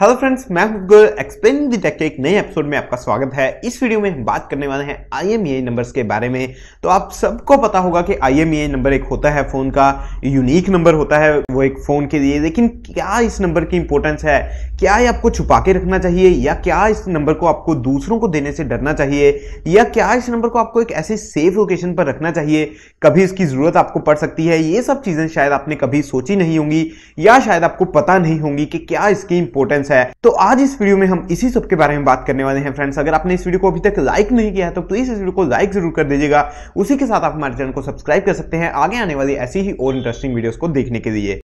Hello friends, मैं हूं explaining the take के एक नए एपिसोड में आपका स्वागत है। इस वीडियो में हम बात करने वाले हैं IMEI नंबर्स के बारे में। तो आप सबको पता होगा कि IMEI नंबर एक होता है, फ़ोन का यूनिक नंबर होता है वो एक फ़ोन के लिए। लेकिन क्या इस नंबर की इंपॉर्टेंस है? क्या ये आपको छुपा के रखना चाहिए, या क्या इस नंबर को आपको दूसरों को देने से डरना चाहिए, या क्या इस नंबर को आपको एक ऐसे सेफ लोकेशन पर रखना चाहिए, कभी इसकी ज़रूरत आपको पड़ सकती है। ये सब चीज़ें शायद आपने कभी सोची नहीं होंगी, या शायद आपको पता नहीं होंगी कि क्या इसकी इंपॉर्टेंस है। तो आज इस वीडियो में हम इसी सब के बारे में बात करने वाले हैं। फ्रेंड्स, अगर आपने इस वीडियो को अभी तक लाइक नहीं किया है तो प्लीज इस वीडियो को लाइक जरूर कर दीजिएगा। उसी के साथ आप हमारे चैनल को सब्सक्राइब कर सकते हैं आगे आने वाली ऐसी ही और इंटरेस्टिंग वीडियोस को देखने के लिए।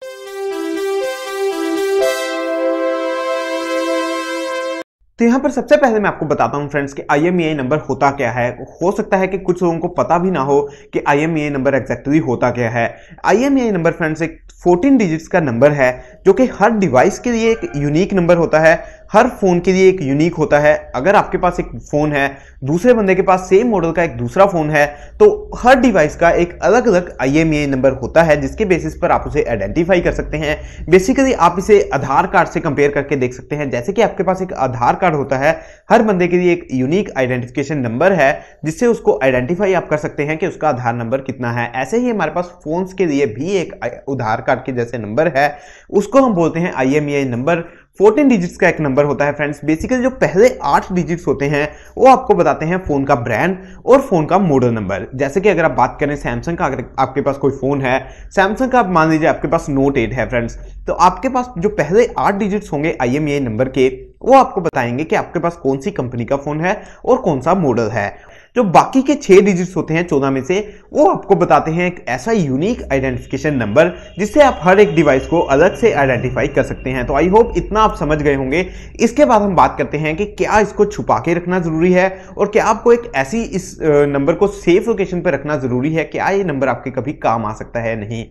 तो यहाँ पर सबसे पहले मैं आपको बताता हूँ फ्रेंड्स कि IMEI नंबर होता क्या है। हो सकता है कि कुछ लोगों को पता भी ना हो कि IMEI नंबर एक्जैक्टली होता क्या है। IMEI नंबर फ्रेंड्स एक 14 डिजिट्स का नंबर है जो कि हर डिवाइस के लिए एक यूनिक नंबर होता है, हर फ़ोन के लिए एक यूनिक होता है। अगर आपके पास एक फ़ोन है, दूसरे बंदे के पास सेम मॉडल का एक दूसरा फ़ोन है, तो हर डिवाइस का एक अलग अलग IMEI नंबर होता है जिसके बेसिस पर आप उसे आइडेंटिफाई कर सकते हैं। बेसिकली आप इसे आधार कार्ड से कंपेयर करके देख सकते हैं। जैसे कि आपके पास एक आधार कार्ड होता है, हर बंदे के लिए एक यूनिक आइडेंटिफिकेशन नंबर है जिससे उसको आइडेंटिफाई आप कर सकते हैं कि उसका आधार नंबर कितना है। ऐसे ही हमारे पास फ़ोन्स के लिए भी एक आधार कार्ड के जैसे नंबर है, उसको हम बोलते हैं IMEI नंबर। 14 डिजिट्स का एक नंबर होता है फ्रेंड्स। बेसिकली जो पहले 8 डिजिट्स होते हैं वो आपको बताते हैं फ़ोन का ब्रांड और फ़ोन का मॉडल नंबर। जैसे कि अगर आप बात करें सैमसंग का, अगर आपके पास कोई फ़ोन है सैमसंग का, आप मान लीजिए आपके पास Note 8 है फ्रेंड्स, तो आपके पास जो पहले 8 डिजिट्स होंगे IMEI नंबर के वो आपको बताएंगे कि आपके पास कौन सी कंपनी का फ़ोन है और कौन सा मॉडल है। जो बाकी के 6 डिजिट्स होते हैं 14 में से, वो आपको बताते हैं एक ऐसा यूनिक आइडेंटिफिकेशन नंबर जिससे आप हर एक डिवाइस को अलग से आइडेंटिफाई कर सकते हैं। तो आई होप इतना आप समझ गए होंगे। इसके बाद हम बात करते हैं कि क्या इसको छुपा के रखना ज़रूरी है, और क्या आपको एक ऐसी इस नंबर को सेफ लोकेशन पर रखना ज़रूरी है, क्या ये नंबर आपके कभी काम आ सकता है नहीं।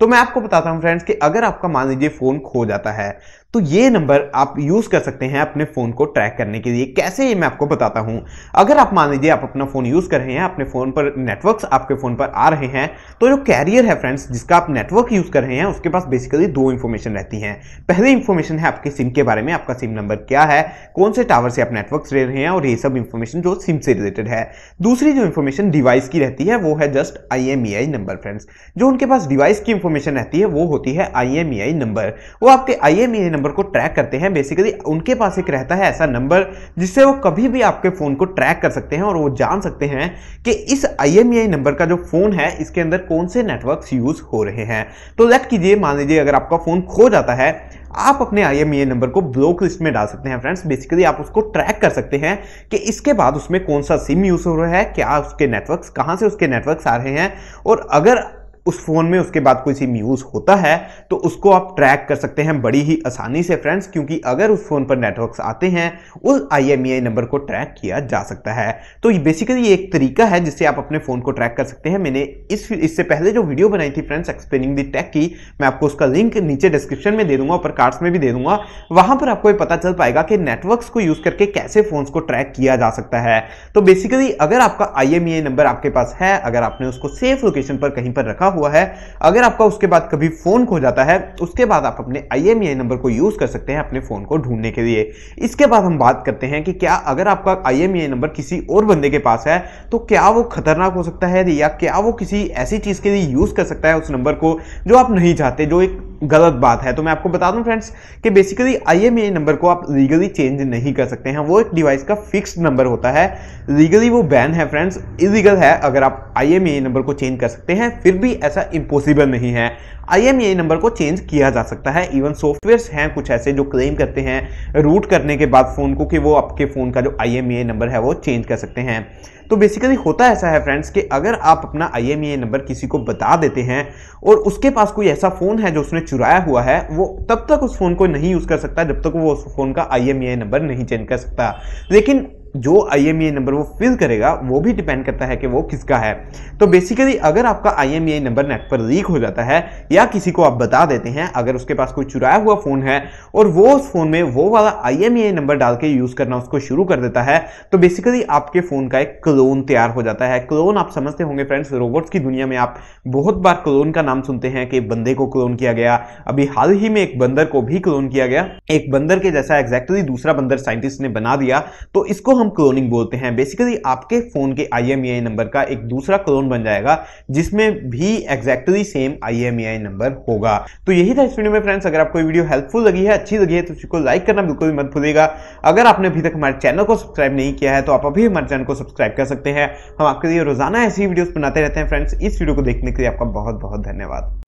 तो मैं आपको बताता हूं फ्रेंड्स कि अगर आपका मान लीजिए फ़ोन खो जाता है तो ये नंबर आप यूज़ कर सकते हैं अपने फ़ोन को ट्रैक करने के लिए। कैसे, ये मैं आपको बताता हूं। अगर आप मान लीजिए आप अपना फ़ोन यूज़ कर रहे हैं, अपने फ़ोन पर नेटवर्क्स आपके फ़ोन पर आ रहे हैं, तो जो कैरियर है फ्रेंड्स जिसका आप नेटवर्क यूज़ कर रहे हैं उसके पास बेसिकली 2 इन्फॉर्मेशन रहती हैं। पहली इन्फॉर्मेशन है आपके सिम के बारे में, आपका सिम नंबर क्या है, कौन से टावर से आप नेटवर्क्स ले रहे हैं, और ये सब इन्फॉर्मेशन जो सिम से रिलेटेड है। दूसरी जो इन्फॉर्मेशन डिवाइस की रहती है वो है जस्ट IMEI नंबर फ्रेंड्स। जो उनके पास डिवाइस की इन्फॉर्मेशन रहती है वो होती है IMEI नंबर। वो आपके IMEI नंबर को ट्रैक करते हैं। बेसिकली उनके पास एक रहता है ऐसा नंबर जिससे वो कभी भी आपके फ़ोन को ट्रैक कर सकते हैं, और वो जान सकते हैं कि इस IMEI नंबर का जो फ़ोन है इसके अंदर कौन से नेटवर्क्स यूज़ हो रहे हैं। तो लेट कीजिए, मान लीजिए अगर आपका फ़ोन खो जाता है, आप अपने IMEI नंबर को ब्लॉक लिस्ट में डाल सकते हैं फ्रेंड्स। बेसिकली आप उसको ट्रैक कर सकते हैं कि इसके बाद उसमें कौन सा सिम यूज़ हो रहा है, क्या उसके नेटवर्क्स, कहाँ से उसके नेटवर्क्स आ रहे हैं, और अगर उस फ़ोन में उसके बाद कोई सिम यूज़ होता है तो उसको आप ट्रैक कर सकते हैं बड़ी ही आसानी से फ्रेंड्स, क्योंकि अगर उस फ़ोन पर नेटवर्क्स आते हैं उस IMEI नंबर को ट्रैक किया जा सकता है। तो ये बेसिकली एक तरीका है जिससे आप अपने फ़ोन को ट्रैक कर सकते हैं। मैंने इससे पहले जो वीडियो बनाई थी फ्रेंड्स एक्सप्लेनिंग द टेक की, मैं आपको उसका लिंक नीचे डिस्क्रिप्शन में दे दूँगा, ऊपर कार्ड्स में भी दे दूँगा। वहाँ पर आपको ये पता चल पाएगा कि नेटवर्क्स को यूज़ करके कैसे फ़ोन्स को ट्रैक किया जा सकता है। तो बेसिकली अगर आपका IMEI नंबर आपके पास है, अगर आपने उसको सेफ लोकेशन पर कहीं पर रखा हुआ है, अगर आपका उसके बाद कभी फ़ोन खो जाता है, उसके बाद आप अपने IMEI नंबर को यूज़ कर सकते हैं अपने फ़ोन को ढूंढने के लिए। इसके बाद हम बात करते हैं कि क्या अगर आपका IMEI नंबर किसी और बंदे के पास है तो क्या वो खतरनाक हो सकता है, या क्या वो किसी ऐसी चीज़ के लिए यूज़ कर सकता है उस नंबर को जो आप नहीं चाहते, जो एक गलत बात है। तो मैं आपको बता दूं फ्रेंड्स कि बेसिकली IMEI नंबर को आप लीगली चेंज नहीं कर सकते हैं। वो एक डिवाइस का फिक्स्ड नंबर होता है, लीगली वो बैन है फ्रेंड्स, इलीगल है। अगर आप IMEI नंबर को चेंज कर सकते हैं, फिर भी ऐसा इम्पॉसिबल नहीं है। IMEI नंबर को चेंज किया जा सकता है। इवन सॉफ्टवेयर्स हैं कुछ ऐसे जो क्लेम करते हैं रूट करने के बाद फ़ोन को, कि वो आपके फ़ोन का जो IMEI नंबर है वो चेंज कर सकते हैं। तो बेसिकली होता ऐसा है फ्रेंड्स कि अगर आप अपना IMEI नंबर किसी को बता देते हैं और उसके पास कोई ऐसा फ़ोन है जो उसने चुराया हुआ है, वो तब तक उस फ़ोन को नहीं यूज़ कर सकता जब तक वो उस फ़ोन का IMEI नंबर नहीं चेंज कर सकता। लेकिन जो IMEI नंबर वो फिल करेगा वो भी डिपेंड करता है कि वो किसका है। तो बेसिकली अगर आपका IMEI नंबर नेट पर लीक हो जाता है या किसी को आप बता देते हैं, अगर उसके पास कोई चुराया हुआ फ़ोन है और वो उस फ़ोन में वो वाला IMEI नंबर डाल के यूज़ करना उसको शुरू कर देता है, तो बेसिकली आपके फ़ोन का एक क्लोन तैयार हो जाता है। क्लोन आप समझते होंगे फ्रेंड्स, रोबोट्स की दुनिया में आप बहुत बार क्लोन का नाम सुनते हैं कि बंदे को क्लोन किया गया। अभी हाल ही में एक बंदर को भी क्लोन किया गया, एक बंदर के जैसा एग्जैक्टली दूसरा बंदर साइंटिस्ट ने बना दिया, तो इसको हम क्लोनिंग बोलते हैं। बेसिकली आपके फोन के IMEI नंबर का एक दूसरा क्लोन बन जाएगा जिसमें भी एग्जैक्टली सेम IMEI नंबर होगा। तो यही था इस वीडियो में फ्रेंड्स, अगर आपको वीडियो हेल्पफुल लगी है, अच्छी लगी है, तो इसको लाइक करना बिल्कुल भी मत भूलिएगा। अगर आपने अभी तक हमारे चैनल को सब्सक्राइब नहीं किया है तो आप अभी हमारे चैनल को सब्सक्राइब कर सकते हैं। हम आपके लिए रोजाना ऐसी वीडियोस बनाते रहते हैं फ्रेंड्स। इस वीडियो को देखने के लिए आपका बहुत बहुत धन्यवाद।